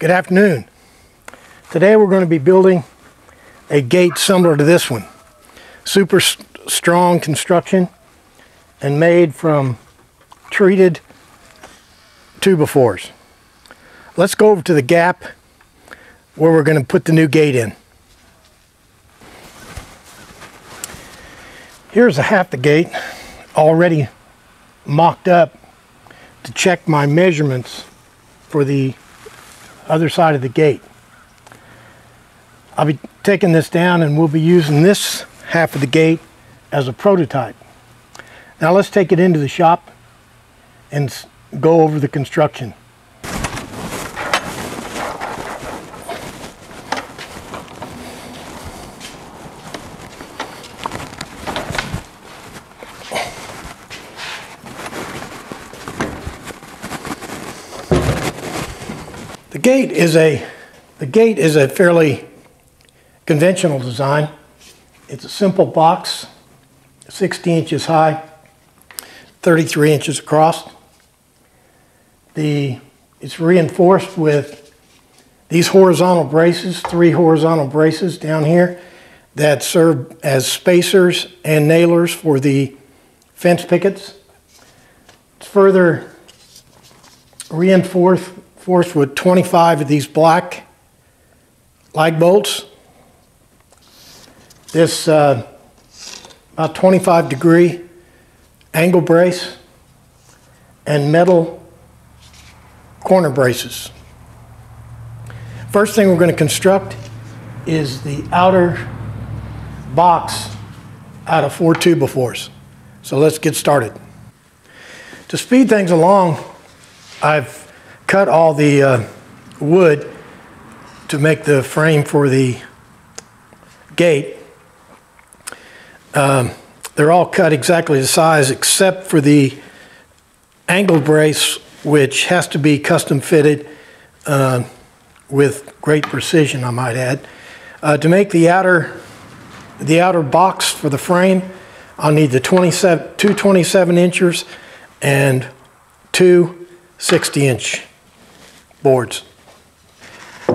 Good afternoon. Today we're going to be building a gate similar to this one. Super strong construction and made from treated 2x4s. Let's go over to the gap where we're going to put the new gate in. Here's half the gate already mocked up to check my measurements for the other side of the gate. I'll be taking this down and we'll be using this half of the gate as a prototype. Now let's take it into the shop and go over the construction. The gate is a fairly conventional design. It's a simple box, 60 inches high, 33 inches across. It's reinforced with these horizontal braces, 3 horizontal braces down here that serve as spacers and nailers for the fence pickets. It's further reinforced with 25 of these black light bolts. This about 25-degree angle brace and metal corner braces. First thing we're going to construct is the outer box out of 4 2x4s. So let's get started. To speed things along, I've cut all the wood to make the frame for the gate. They're all cut exactly the size except for the angle brace, which has to be custom fitted with great precision, I might add. To make the outer box for the frame, I'll need the 27 inches and 2 60-inch boards. To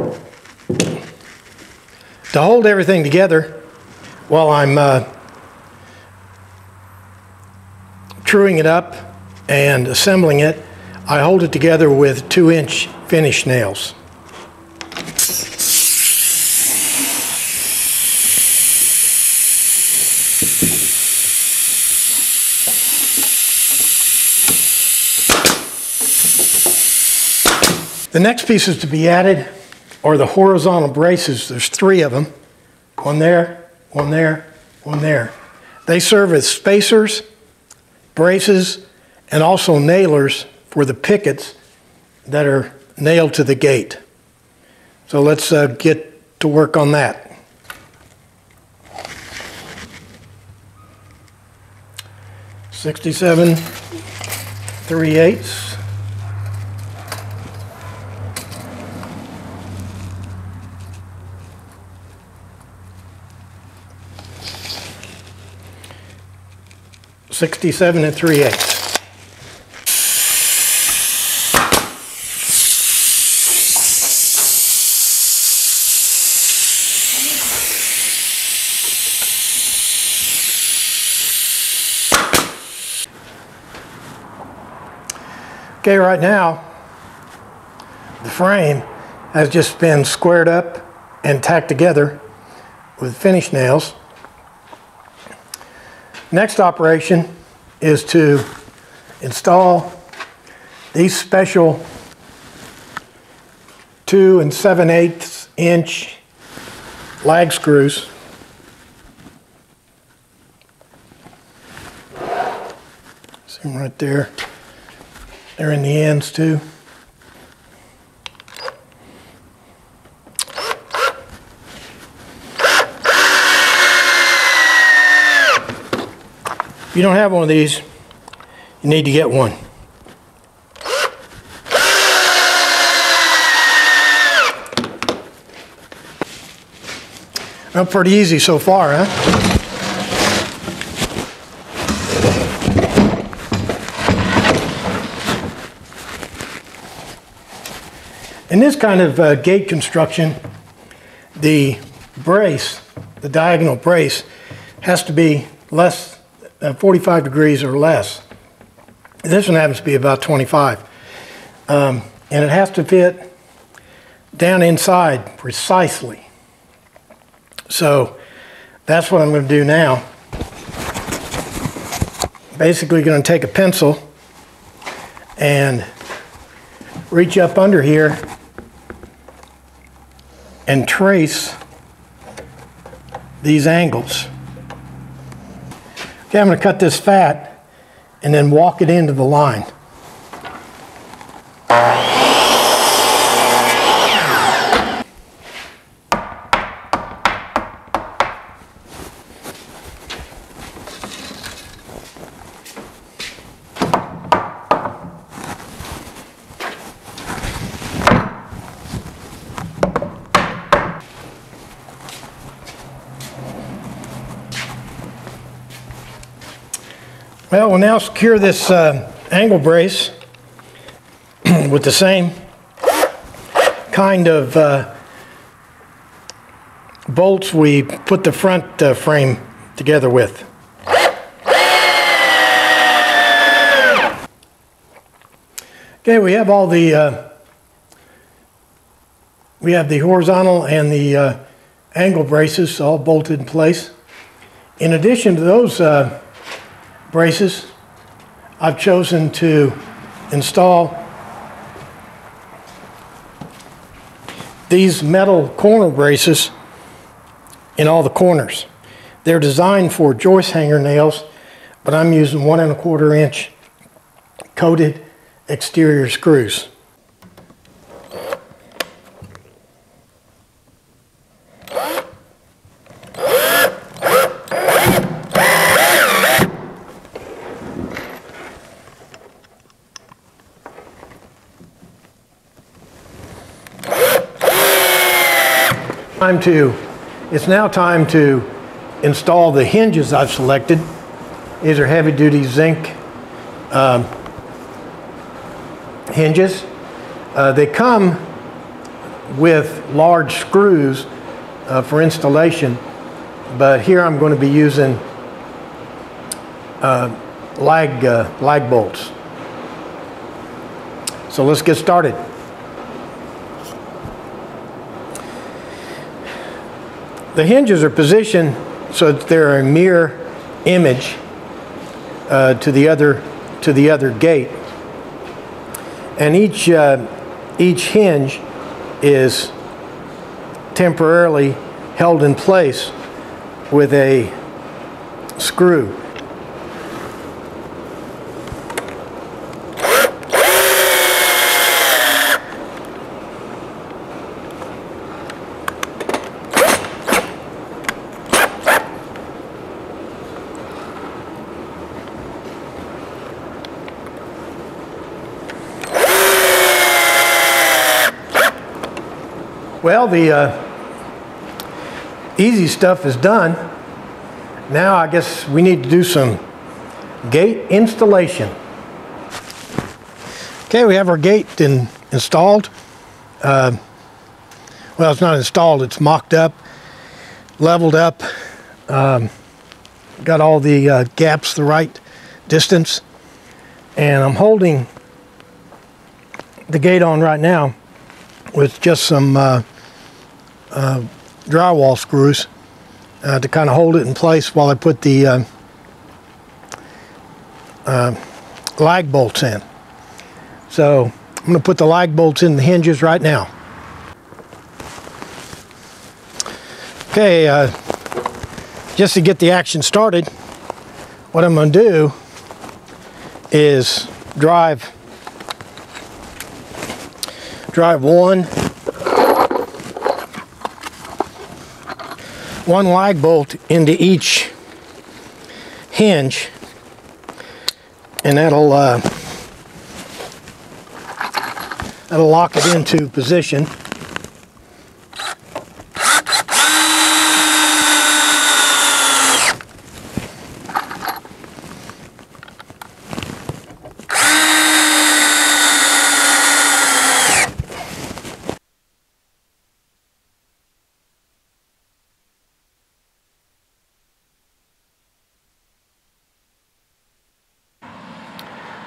hold everything together while I'm truing it up and assembling it, I hold it together with 2-inch finish nails. The next pieces to be added are the horizontal braces. There's 3 of them. One there, one there, one there. They serve as spacers, braces, and also nailers for the pickets that are nailed to the gate. So let's get to work on that. .67 3/8. .67 3/8. Okay, right now the frame has just been squared up and tacked together with finish nails. Next operation is to install these special 2 7/8 inch lag screws . See them right there. They're in the ends too. If you don't have one of these, you need to get one. Well, pretty easy so far, huh? In this kind of gate construction, the brace, the diagonal brace, has to be less 45 degrees or less. This one happens to be about 25. And it has to fit down inside precisely. So that's what I'm going to do now. Basically going to take a pencil and reach up under here and trace these angles. Okay, I'm going to cut this fat and then walk it into the line. Well, we'll now secure this angle brace with the same kind of bolts we put the front frame together with. Okay, we have all the horizontal and the angle braces all bolted in place. In addition to those braces, I've chosen to install these metal corner braces in all the corners. They're designed for joist hanger nails, but I'm using 1¼ inch coated exterior screws. It's now time to install the hinges I've selected. These are heavy-duty zinc hinges. They come with large screws for installation, but here I'm going to be using lag bolts. So let's get started. The hinges are positioned so that they're a mirror image to the other gate, and each hinge is temporarily held in place with a screw. Well, the easy stuff is done. Now I guess we need to do some gate installation. Okay, we have our gate installed. Well, it's not installed, it's mocked up, leveled up, got all the gaps the right distance, and I'm holding the gate on right now with just some drywall screws to kind of hold it in place while I put the lag bolts in. So I'm going to put the lag bolts in the hinges right now. Okay, just to get the action started, what I'm going to do is drive one lag bolt into each hinge, and that'll lock it into position.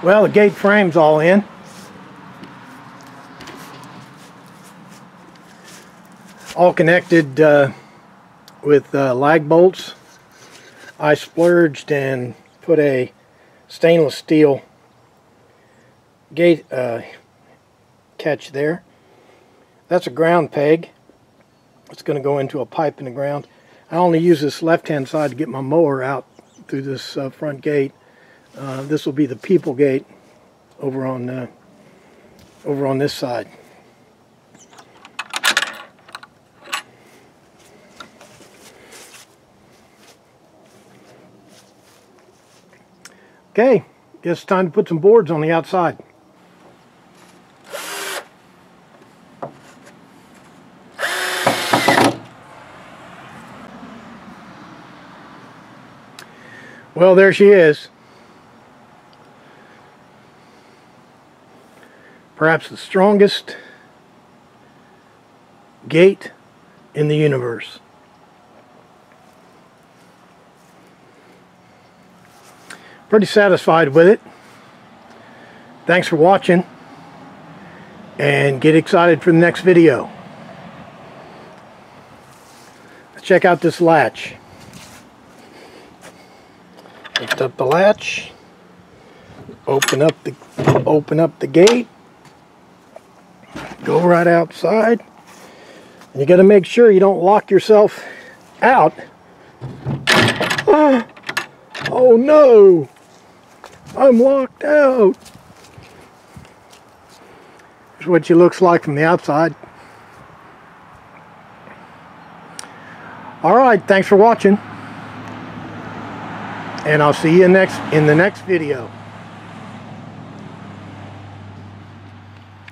Well, the gate frame's all in. All connected with lag bolts. I splurged and put a stainless steel gate catch there. That's a ground peg. It's going to go into a pipe in the ground. I only use this left-hand side to get my mower out through this front gate. This will be the people gate over on this side. Okay, guess it's time to put some boards on the outside. Well, there she is. Perhaps the strongest gate in the universe. Pretty satisfied with it. Thanks for watching, and get excited for the next video. Let's check out this latch. Lift up the latch, open up the gate, go right outside, and you got to make sure you don't lock yourself out. Ah, oh no, I'm locked out. Here's what she looks like from the outside. All right, thanks for watching. And I'll see you in the next video.